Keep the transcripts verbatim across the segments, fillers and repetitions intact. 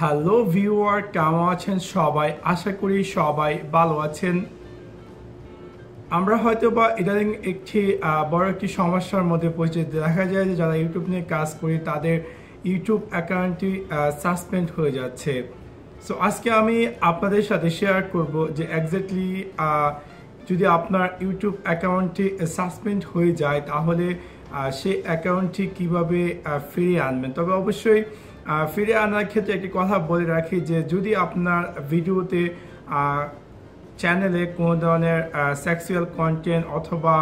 Hello viewer, কেমন আছেন সবাই? আশা করি সবাই ভালো আছেন। আমরা হয়তো বা ইদানিং একটি বড় একটি সমস্যার মধ্যে পড়েছি। দেখা যায় যে যারা ইউটিউব নিয়ে কাজ করি তাদের ইউটিউব অ্যাকাউন্টটি সাসপেন্ড হয়ে যাচ্ছে। সো আজকে আমি আপনাদের সাথে শেয়ার করব যে এক্স্যাক্টলি যদি আপনার ইউটিউব অ্যাকাউন্টটি সাসপেন্ড হয়ে যায় তাহলে সেই অ্যাকাউন্টটি কীভাবে ফিরিয়ে আনবেন। তবে অবশ্যই ফিরে আনার ক্ষেত্রে একটি কথা বলে রাখি যে যদি আপনার ভিডিওতে চ্যানেলে কোনো ধরনের সেক্সুয়াল কন্টেন্ট অথবা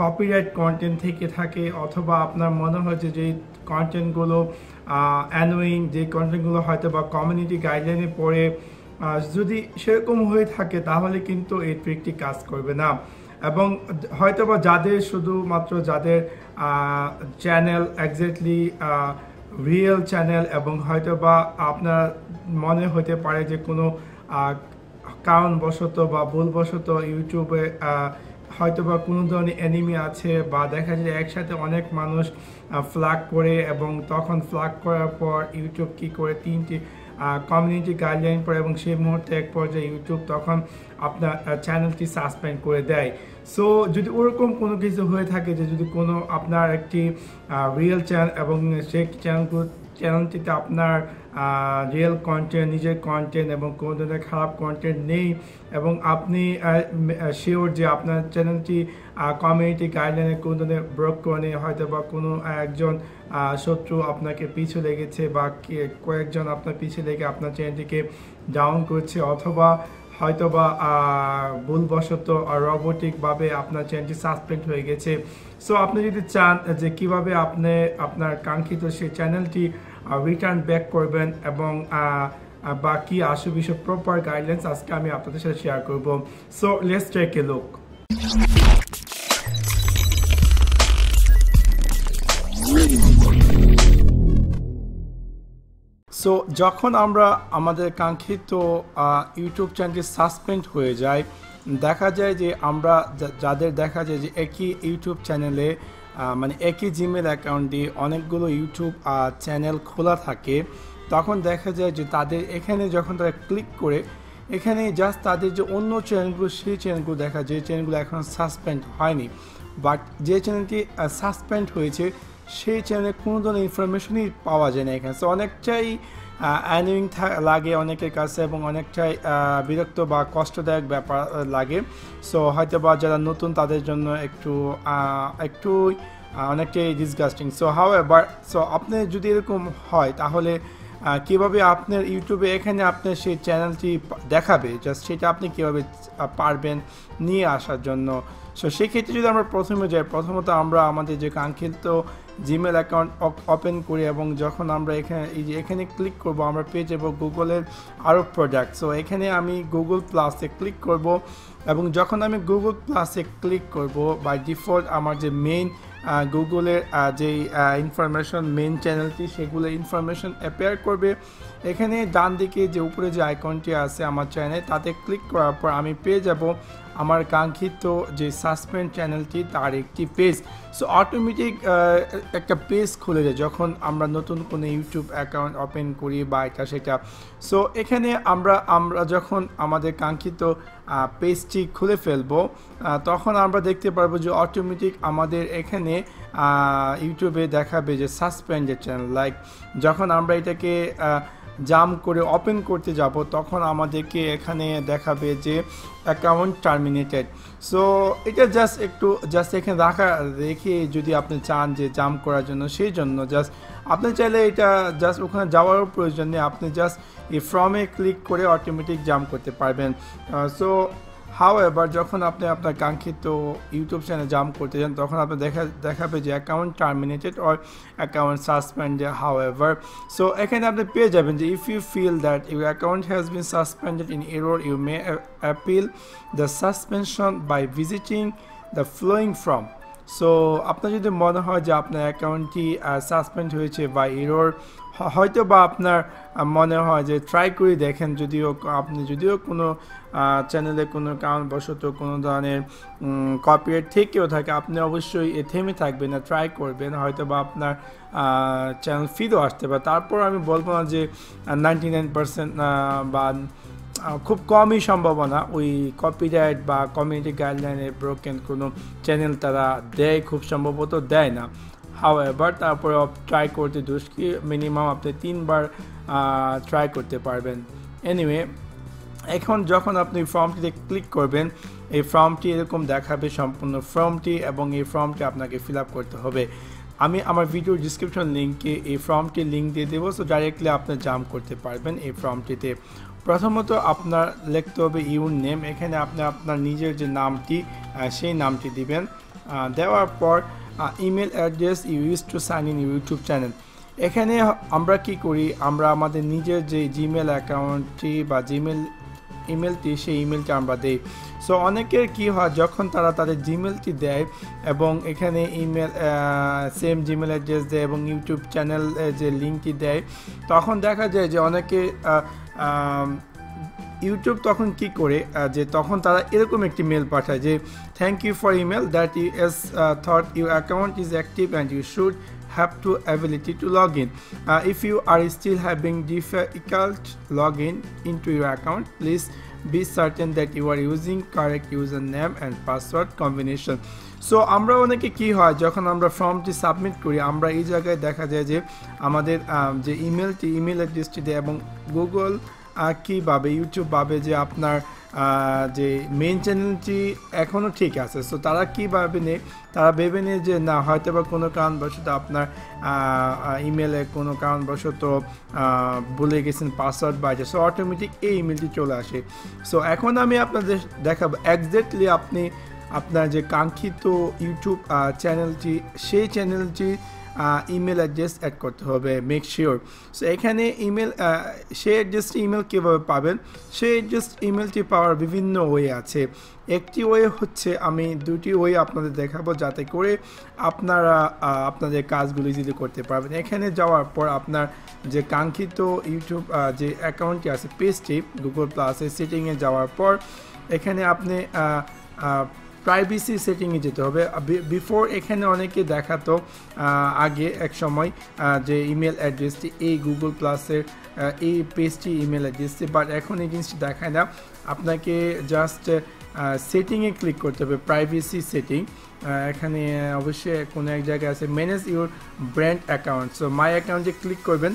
কপিরাইট কন্টেন্ট থেকে থাকে অথবা আপনার মনে হয় যে যেই কন্টেন্টগুলো অ্যানোয়িং, যে কন্টেন্টগুলো হয়তো বা কমিউনিটি গাইডলাইনে পড়ে, যদি সেরকম হয়ে থাকে তাহলে কিন্তু এই ট্রিকটি কাজ করবে না। এবং হয়তোবা যাদের শুধুমাত্র যাদের চ্যানেল এক্স্যাক্টলি রিয়েল চ্যানেল এবং হয়তো বা আপনার মনে হতে পারে যে কোনো কারণবশত বা ভুলবশত ইউটিউবে হয়তো বা কোনো ধরনের এনিমি আছে বা দেখা যায় একসাথে অনেক মানুষ ফ্ল্যাগ করে এবং তখন ফ্ল্যাগ করার পর ইউটিউব কি করে তিনটি কমিউনিটি গাইডলাইন পড়ে এবং সেই মুহূর্তে এক পর্যায়ে ইউটিউব তখন আপনার চ্যানেলটি সাসপেন্ড করে দেয়। সো যদি ওরকম কোনো কিছু হয়ে থাকে যে যদি কোনো আপনার একটি রিয়েল চ্যানেল এবং সেই চ্যানেলগুলো চ্যানেলটিতে আপনার রিয়েল কন্টেন্ট, নিজের কন্টেন্ট এবং কোনো ধরনের খারাপ কন্টেন্ট নেই এবং আপনি শিওর যে আপনার চ্যানেলটি কমিউনিটি গাইডলাইনে কোনো ধরনের ব্লক করে হয়তো বা কোনো একজন শত্রু আপনাকে পিছু লেগেছে বা কয়েকজন আপনার পিছু লেগে আপনার চ্যানেলটিকে ডাউন করছে অথবা হয়তো বা ভুলবশত রোবটিকভাবে আপনার চ্যানেলটি সাসপেন্ড হয়ে গেছে। সো আপনি যদি চান যে কীভাবে আপনি আপনার কাঙ্ক্ষিত সেই চ্যানেলটি রিটার্ন ব্যাক করবেন এবং বা কী আসু বিষয়ে প্রপার গাইডলাইন্স আজকে আমি আপনাদের সাথে শেয়ার করব। So let's take a look. So যখন আমরা আমাদের কাঙ্ক্ষিত ইউটিউব চ্যানেলটি সাসপেন্ড হয়ে যায়, দেখা যায় যে আমরা যাদের দেখা যায় যে একই ইউটিউব চ্যানেলে মানে একই জিমেল অ্যাকাউন্টে অনেকগুলো ইউটিউব চ্যানেল খোলা থাকে, তখন দেখা যায় যে তাদের এখানে যখন তারা ক্লিক করে এখানে জাস্ট তাদের যে অন্য চ্যানেলগুলো সেই চ্যানেলগুলো দেখা যে চ্যানেলগুলো এখন সাসপেন্ড হয়নি বাট যে চ্যানেলটি সাসপেন্ড হয়েছে সেই চ্যানেলে কোনো ধরনের ইনফরমেশনই পাওয়া যায় না এখানে। সো অনেকটাই অ্যানোয়িং লাগে অনেকের কাছে এবং অনেকটাই বিরক্ত বা কষ্টদায়ক ব্যাপার লাগে। সো হয়তো বা যারা নতুন তাদের জন্য একটু একটু অনেকটাই disgusting. So however, so আপনি যদি এরকম হয় তাহলে কীভাবে আপনার ইউটিউবে এখানে আপনার সেই চ্যানেলটি দেখাবে, জাস্ট সেটা আপনি কীভাবে পারবেন নিয়ে আসার জন্য। সো সেক্ষেত্রে যদি আমরা প্রথমে যাই, প্রথমত আমরা আমাদের যে কাঙ্ক্ষিত জিমেল অ্যাকাউন্ট ওপেন করি এবং যখন আমরা এখানে এই যে এখানে ক্লিক করব আমরা পেয়ে যাব গুগলের আরও প্রোডাক্ট। সো এখানে আমি গুগল প্লাসে ক্লিক করব এবং যখন আমি গুগল প্লাসে ক্লিক করব বাই ডিফল্ট আমার যে মেইন গুগলের যেই ইনফরমেশন মেইন চ্যানেলটি সেগুলো ইনফরমেশন অ্যাপেয়ার করবে। এখানে ডান দিকে যে উপরে যে আইকনটি আছে আমার চ্যানেল তাতে ক্লিক করার পর আমি পেয়ে যাব আমার কাঙ্ক্ষিত যে সাসপেন্ড চ্যানেলটি তার একটি পেজ। সো অটোমেটিক একটা পেজ খুলে যায় যখন আমরা নতুন কোনো ইউটিউব অ্যাকাউন্ট ওপেন করি বা এটা সেটা। সো এখানে আমরা আমরা যখন আমাদের কাঙ্ক্ষিত পেজটি খুলে ফেলবো তখন আমরা দেখতে পারবো যে অটোমেটিক আমাদের এখানে ইউটিউবে দেখাবে যে সাসপেন্ডেড চ্যানেল। লাইক যখন আমরা এটাকে জাম করে ওপেন করতে যাব তখন আমাদেরকে এখানে দেখাবে যে অ্যাকাউন্ট টার্মিনেটেড। সো এটা জাস্ট একটু জাস্ট এখানে রাখা রেখে যদি আপনি চান যে জাম করার জন্য সেই জন্য জাস্ট আপনি চাইলে এটা জাস্ট ওখানে যাওয়ারও প্রয়োজন নেই, আপনি জাস্ট এই ফর্মে ক্লিক করে অটোমেটিক জাম করতে পারবেন। সো হাউ এভার, যখন আপনি আপনার কাঙ্ক্ষিত ইউটিউব চ্যানেল জাম্প করতে যান তখন আপনি দেখা দেখাবে যে account terminated or account suspended however. So এখানে আপনি পেয়ে যাবেন যে if you feel that your account has been suspended in error you may appeal the suspension by visiting the following form. So আপনার যদি মনে হয় যে আপনার অ্যাকাউন্টটি সাসপেন্ড হয়েছে বা এরর হয়তো বা আপনার মনে হয় যে ট্রাই করে দেখেন, যদিও আপনি যদিও কোনো চ্যানেলে কোনো কারণবশত কোনো ধরনের কপিরাইট থেকেও থাকে, আপনি অবশ্যই এ থেমে থাকবেন না, ট্রাই করবেন, হয়তো বা আপনার চ্যানেল ফিরও আসতে পারে। তারপর আমি বলবো না যে নাইনটি নাইন পার্সেন্ট বা খুব কমই সম্ভাবনা ওই কপিরাইট বা কমিউনিটি গাইডলাইনে ব্রোকেন কোনো চ্যানেল তারা দেয়, খুব সম্ভবত দেয় না। হাওয়েভার তারপরে ট্রাই করতে দোষ কি, মিনিমাম আপনি তিনবার ট্রাই করতে পারবেন। এনিওয়ে এখন যখন আপনি ফর্মটিতে ক্লিক করবেন, এই ফর্মটি এরকম দেখাবে সম্পূর্ণ ফর্মটি, এবং এই ফর্মটি আপনাকে ফিল আপ করতে হবে। আমি আমার ভিডিও ডিসক্রিপশন লিঙ্কে এই ফর্মটির লিঙ্ক দিয়ে দেবো, সো ডাইরেক্টলি আপনি জাম্প করতে পারবেন এই ফর্মটিতে। প্রথমত আপনার লিখতে হবে ইউর নেম, এখানে আপনি আপনার নিজের যে নামটি সেই নামটি দিবেন। দেওয়ার পর email address you use to sign in YouTube channel, এখানে আমরা কি করি, আমরা আমাদের নিজের যে জিমেল অ্যাকাউন্টটি বা জিমেল ইমেলটি সেই ইমেলটি আমরা দেই। সো অনেকের কি হয়, যখন তারা তাদের জিমেলটি দেয় এবং এখানে ইমেল সেম জিমেল অ্যাড্রেস দেয় এবং ইউটিউব চ্যানেল যে লিঙ্কটি দেয়, তখন দেখা যায় যে অনেকে ইউটিউব তখন কি করে যে তখন তারা এরকম একটি মেল পাঠায় যে thank you for email that you as thought your account is active and you should have to ability to log in. If you are still having difficult log in in to your account please be certain that you are using correct user name and password combination. So আমরা অনেকে কি হয়, যখন আমরা ফর্মটি submit করি, আমরা এই জায়গায় দেখা যায় যে আমাদের যে ইমেলটি ইমেল অ্যাড্রেসটি দেয়, এবং গুগল কীভাবে ইউটিউব ভাবে যে আপনার যে মেন চ্যানেলটি এখনও ঠিক আছে। সো তারা কীভাবে নেই, তারা ভেবে নেই যে না হয়তো বা কোনো কারণবশত আপনার ইমেলে কোনো কারণবশত ভুলে গেছেন পাসওয়ার্ড বা, সো অটোমেটিক এই ইমেলটি চলে আসে। সো এখন আমি আপনাদের দেখাবো একজ্যাক্টলি আপনি আপনার যে কাঙ্ক্ষিত ইউটিউব চ্যানেলটি সেই চ্যানেলটি ইমেল অ্যাড্রেস অ্যাড করতে হবে, মেক শিওর। সো এখানে ইমেল সেই অ্যাড্রেসটি ইমেল কীভাবে পাবেন, সেই অ্যাড্রেস ইমেলটি পাওয়ার বিভিন্ন ওয়ে আছে। একটি ওয়ে হচ্ছে, আমি দুটি ওয়ে আপনাদের দেখাবো যাতে করে আপনারা আপনাদের কাজগুলো ইজিলি করতে পারবেন। এখানে যাওয়ার পর আপনার যে কাঙ্ক্ষিত ইউটিউব যে অ্যাকাউন্টটি আছে পেজটি গুগল প্লাসে সেটিংয়ে যাওয়ার পর এখানে আপনি প্রাইভেসি সেটিংয়ে যেতে হবে। বিফোর এখানে অনেকে দেখাতো আগে এক সময় যে ইমেল অ্যাড্রেসটি এই গুগল প্লাসের এই পেজটি ইমেল অ্যাড্রেসটি, বাট এখন এই জিনিসটি দেখায় না, আপনাকে জাস্ট সেটিংয়ে ক্লিক করতে হবে, প্রাইভেসি সেটিং। এখানে অবশ্যই কোনো এক জায়গায় আছে manage your brand account, so my অ্যাকাউন্টে ক্লিক করবেন।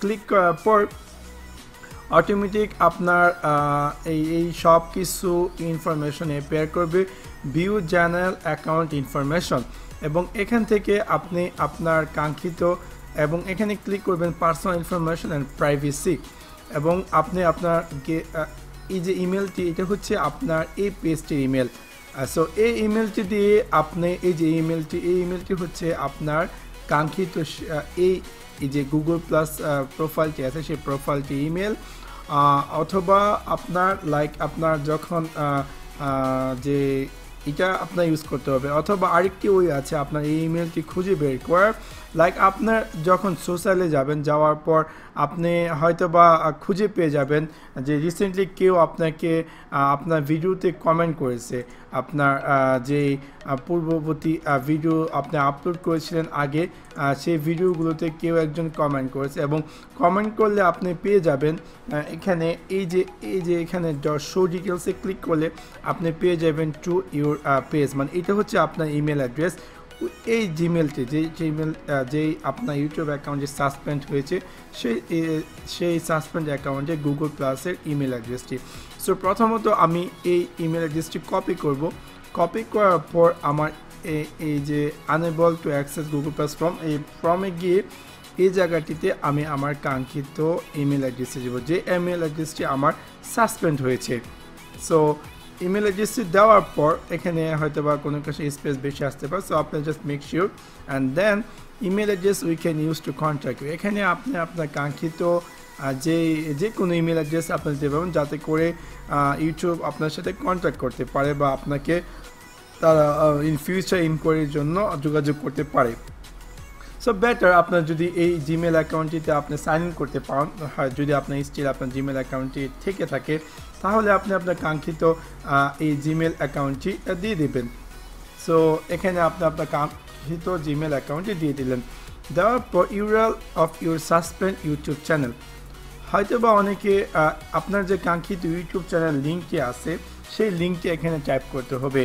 ক্লিক করার পর অটোমেটিক আপনার এই এই সব কিছু ইনফরমেশন অ্যাপিয়ার করবে, ভিউ চ্যানেল অ্যাকাউন্ট ইনফরমেশন, এবং এখান থেকে আপনি আপনার কাঙ্ক্ষিত, এবং এখানে ক্লিক করবেন পার্সোনাল ইনফরমেশন অ্যান্ড প্রাইভেসি, এবং আপনি আপনার এই যে ইমেলটি এটা হচ্ছে আপনার এই পেজটির ইমেল। সো এই ইমেলটি দিয়ে আপনি এই যে ইমেলটি এই ইমেলটি হচ্ছে আপনার কাঙ্ক্ষিত এই এই যে গুগল প্লাস প্রোফাইলটি আছে সেই প্রোফাইলটি ইমেল, অথবা আপনার লাইক আপনার যখন যে এটা আপনার ইউজ করতে হবে, অথবা আরেকটি ওই আছে আপনার এই ইমেলটি খুঁজে বের করার, লাইক আপনার যখন সোশ্যালে যাবেন যাওয়ার পর আপনি হয়তো বা খুঁজে পেয়ে যাবেন যে রিসেন্টলি কেউ আপনাকে আপনার ভিডিওতে কমেন্ট করেছে, আপনার যে পূর্ববর্তী ভিডিও আপনি আপলোড করেছিলেন আগে সেই ভিডিওগুলোতে কেউ একজন কমেন্ট করেছে, এবং কমেন্ট করলে আপনি পেয়ে যাবেন এখানে এই যে এই যে এখানে শো ডিটেলসে ক্লিক করলে আপনি পেয়ে যাবেন টু ইউর পেজ, মানে এটা হচ্ছে আপনার ইমেল অ্যাড্রেস। এই জিমেলটি যে জিমেল যেই আপনার ইউটিউব অ্যাকাউন্টে সাসপেন্ড হয়েছে সেই সেই সাসপেন্ড অ্যাকাউন্টে গুগল প্লাসের ইমেল অ্যাড্রেসটি। সো প্রথমত আমি এই ইমেল অ্যাড্রেসটি কপি করব, কপি করার পর আমার এই যে unable to access Google plus form, এই ফর্মে গিয়ে এই জায়গাটিতে আমি আমার কাঙ্ক্ষিত ইমেল অ্যাড্রেসটি দেব, যে ইমেল অ্যাড্রেসটি আমার সাসপেন্ড হয়েছে। সো ইমেল অ্যাড্রেসটি দেওয়ার পর এখানে হয়তো বা কোনো কাছে স্পেস বেশি আসতে পারে, সো আপনি just make sure and then email address we can use to contact you, এখানে আপনি আপনার কাঙ্ক্ষিত যে যে কোনো ইমেল অ্যাড্রেস আপনি দিতে পারবেন যাতে করে ইউটিউব আপনার সাথে কন্ট্যাক্ট করতে পারে বা আপনাকে তারা ইন ফিউচার ইনকোয়ারির জন্য যোগাযোগ করতে পারে। সো বেটার আপনার যদি এই জিমেল অ্যাকাউন্টটিতে আপনি সাইন ইন করতে পারেন, যদি আপনার স্টিল আপনার জিমেল অ্যাকাউন্টটি থেকে থাকে তাহলে আপনি আপনার কাঙ্ক্ষিত এই জিমেল অ্যাকাউন্টটি দিয়ে দেবেন। সো এখানে আপনি আপনার কাঙ্ক্ষিত জিমেল অ্যাকাউন্টটি দিয়ে দিলেন, দেওয়ার পর URL of your suspend YouTube channel. হয়তোবা অনেকে আপনার যে কাঙ্ক্ষিত ইউটিউব চ্যানেল লিঙ্কটি আছে সেই লিঙ্কটি এখানে টাইপ করতে হবে।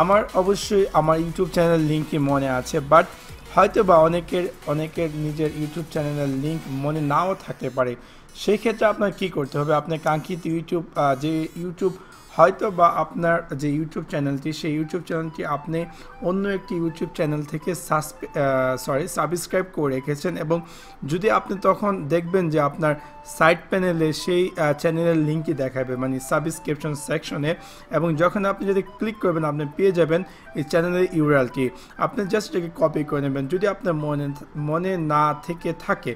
আমার অবশ্যই আমার ইউটিউব চ্যানেল লিঙ্কটি মনে আছে, বাট হয়তোবা অনেকের অনেকের নিজের ইউটিউব চ্যানেলের লিঙ্ক মনে নাও থাকতে পারে। সেই ক্ষেত্রে আপনার কি করতে হবে, আপনার কাঙ্ক্ষিত ইউটিউব যে ইউটিউব হয়তো বা আপনার যে ইউটিউব চ্যানেলটি সেই ইউটিউব চ্যানেলটি আপনি অন্য একটি ইউটিউব চ্যানেল থেকে সাবস্ক্রাইব সরি সাবস্ক্রাইব করে রেখেছেন, এবং যদি আপনি তখন দেখবেন যে আপনার সাইড প্যানেলে সেই চ্যানেলের লিঙ্কই দেখাবে, মানে সাবস্ক্রিপশন সেকশনে, এবং যখন আপনি যদি ক্লিক করবেন আপনি পেয়ে যাবেন এই চ্যানেলের ইউআরএলটি। আপনি জাস্ট এটাকে কপি করে নেবেন যদি আপনার মনে মনে না থেকে থাকে,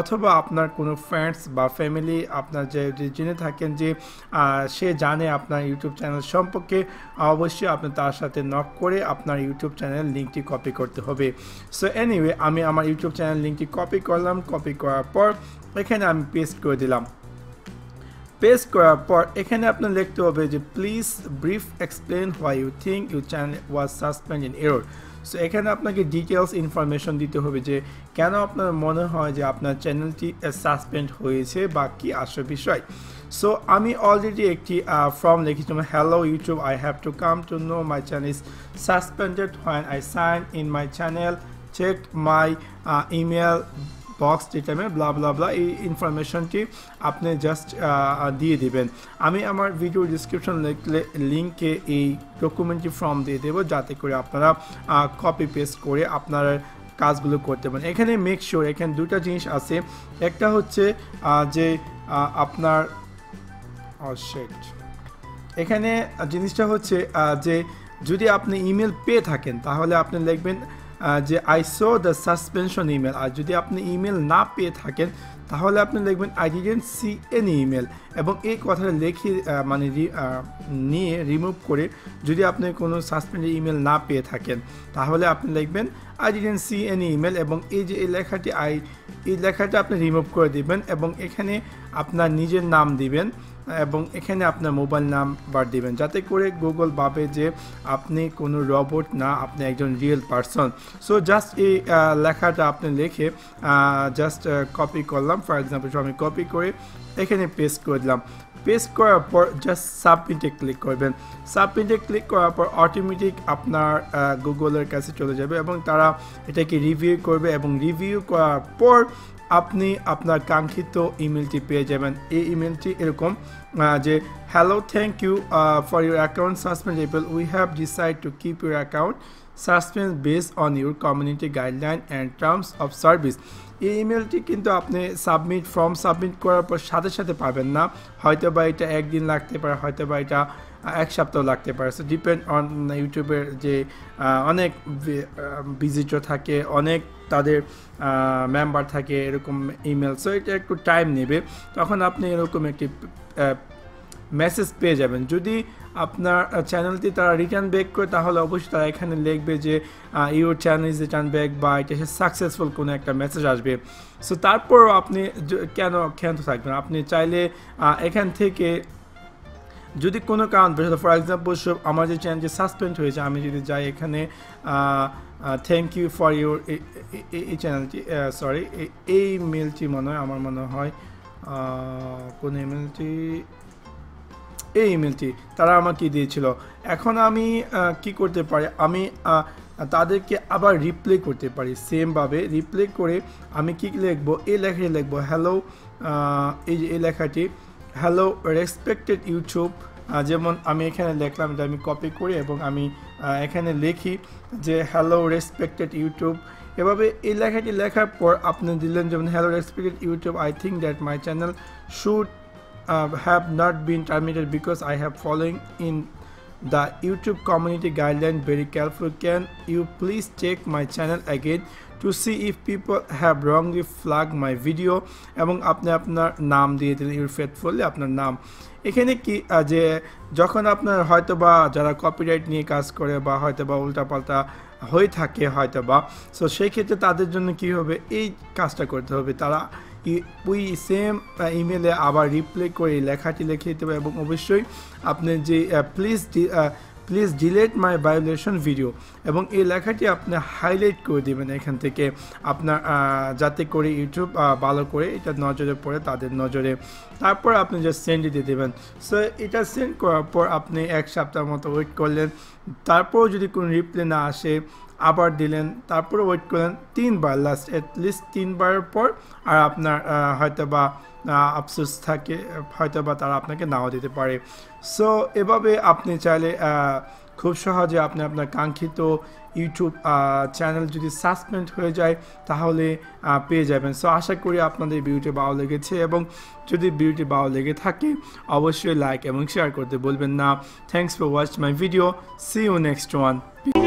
অথবা আপনার কোনো ফ্রেন্ডস বা ফ্যামিলি আপনার যে জেনে থাকেন যে সে জানে আপনার ইউটিউব চ্যানেল সম্পর্কে, অবশ্যই আপনি তার সাথে নক করে আপনার ইউটিউব চ্যানেল লিঙ্কটি কপি করতে হবে। সো এনিওয়ে আমি আমার ইউটিউব চ্যানেল লিঙ্কটি কপি করলাম, কপি করার পর এখানে আমি পেস্ট করে দিলাম। পেস্ট করার পর এখানে আপনার লিখতে হবে যে please brief explain why you think your channel was suspend in error. So এখানে আপনাকে ডিটেলস ইনফরমেশন দিতে হবে যে কেন আপনার মনে হয় যে আপনার চ্যানেলটি সাসপেন্ড হয়েছে বা কী আসল বিষয়। সো আমি অলরেডি একটি ফর্ম লিখেছি, hello YouTube, I have to come to know my channel is suspended when I sign in my channel, check my email box ডিটেমে ব্লা ব্লা ব্লা। এই ইনফরমেশনটি আপনি জাস্ট দিয়ে দেবেন। আমি আমার ভিডিও ডিসক্রিপশন লিঙ্কে এই ডকুমেন্টটি ফর্ম দিয়ে দেবো যাতে করে আপনারা কপি পেস্ট করে আপনার কাজগুলো করতে পারেন। এখানে মেক শিওর এখানে দুটো জিনিস আছে, একটা হচ্ছে যে আপনার সেট এখানে জিনিসটা হচ্ছে যে যদি আপনি ইমেল পেয়ে থাকেন তাহলে আপনি লিখবেন যে I saw the suspension email, আর যদি আপনি ইমেল না পেয়ে থাকেন তাহলে আপনি লিখবেন I didn't see any email, এবং এই কথাটা লিখে মানে নিয়ে রিমুভ করে যদি আপনি কোনো সাসপেন্ডেড ইমেল না পেয়ে থাকেন তাহলে আপনি লিখবেন I didn't see any email, এবং এই যে এই লেখাটি আই এই লেখাটা আপনি রিমুভ করে দেবেন, এবং এখানে আপনার নিজের নাম দিবেন এবং এখানে আপনার মোবাইল নাম্বার দিবেন যাতে করে গুগল ভাবে যে আপনি কোনো রোবট না, আপনি একজন রিয়েল পারসন। সো জাস্ট এই লেখাটা আপনি লিখে জাস্ট কপি করলাম, ফর এক্সাম্পল আমি কপি করে এখানে পেস্ট করে দিলাম। পেস্ট করার পর জাস্ট সাবমিটে ক্লিক করবেন। সাবমিটে ক্লিক করার পর অটোমেটিক আপনার গুগলের কাছে চলে যাবে এবং তারা এটাকে রিভিউ করবে, এবং রিভিউ করার পর আপনি আপনার কাঙ্ক্ষিত ইমেলটি পেয়ে যাবেন। এই ইমেলটি এরকম যে hello, thank you for your account suspend appeal, we have decide to keep your account suspend based on your community guideline and terms of service. এই ইমেলটি কিন্তু আপনি সাবমিট ফর্ম সাবমিট করার পর সাথে সাথে পাবেন না, হয়তো বা এটা একদিন লাগতে পারে, হয়তো বা এটা এক সপ্তাহ লাগতে পারে। সো ডিপেন্ড অন ইউটিউবের যে অনেক ভিজিটর থাকে, অনেক তাদের মেম্বার থাকে এরকম ইমেল, সো এটা একটু টাইম নেবে। তখন আপনি এরকম একটি মেসেজ পেয়ে যাবেন। যদি আপনার চ্যানেলটি তারা রিটার্ন ব্যাক করে তাহলে অবশ্যই তারা এখানে লিখবে যে your channel is return back বা এটা সাকসেসফুল কোনো একটা মেসেজ আসবে। সো তারপরও আপনি কেন ক্ষান্ত থাকবেন, আপনি চাইলে এখান থেকে যদি কোনো কারণ পেশ, ফর এক্সাম্পল আমার যে চ্যানেলটি সাসপেন্ড হয়েছে, আমি যদি যাই এখানে থ্যাংক ইউ ফর ইউর এই চ্যানেলটি সরি এই মেলটি মনে হয় আমার মনে হয় কোন ইমেলটি এই ইমেলটি তারা আমাকে দিয়েছিল। এখন আমি কি করতে পারি, আমি তাদেরকে আবার রিপ্লে করতে পারি সেমভাবে। রিপ্লে করে আমি কি লিখবো, এই লেখাটি লিখবো হ্যালো, এই যে এই লেখাটি হ্যালো রেসপেক্টেড ইউটিউব, যেমন আমি এখানে লিখলাম, এটা আমি কপি করি এবং আমি এখানে লিখি যে হ্যালো রেসপেক্টেড ইউটিউব। এভাবে এই লেখাটি লেখার পর আপনি দিলেন যেমন hello respected YouTube, I think that my channel should Uh, have not been terminated because I have following in the YouTube community guideline very carefully. Can you please check my channel again to see if people have wrongly flagged my video? Among apne apnar naam diye dilen, your faithfully apnar naam. এখানে কি যে যখন আপনার হয়তো বা যারা copyright নিয়ে কাজ করে বা হয়তো বা উল্টাপাল্টা হয়ে থাকে হয়তো বা। সো সেই ক্ষেত্রে তাদের জন্য কী হবে, এই কাজটা করতে হবে, তারা ওই সেম ইমেলে আবার রিপ্লে করে লেখাটি লিখে দিতে হবে। এবং অবশ্যই আপনি যে please please delete my violation video, এবং এই লেখাটি আপনি হাইলাইট করে দেবেন এখান থেকে আপনার, যাতে করে ইউটিউব ভালো করে এটা নজরে পড়ে তাদের নজরে। তারপর আপনি যে সেন্ড দিয়ে দেবেন। সো এটা সেন্ড করার পর আপনি এক সপ্তাহ মতো ওয়েট করলেন, তারপরও যদি কোনো রিপ্লে না আসে আবার দিলেন, তারপরে ওয়েট করলেন তিনবার, লাস্ট অ্যাটলিস্ট তিনবারের পর আর আপনার হয়তো বা আফসোস থাকে, হয়তো বা তারা আপনাকে নাও দিতে পারে। সো এভাবে আপনি চাইলে খুব সহজে আপনি আপনার কাঙ্ক্ষিত ইউটিউব চ্যানেল যদি সাসপেন্ড হয়ে যায় তাহলে পেয়ে যাবেন। সো আশা করি আপনাদের ভিডিওটি ভালো লেগেছে, এবং যদি ভিডিওটি ভালো লেগে থাকে অবশ্যই লাইক এবং শেয়ার করতে বলবেন না। Thanks for watching my video, see you next one.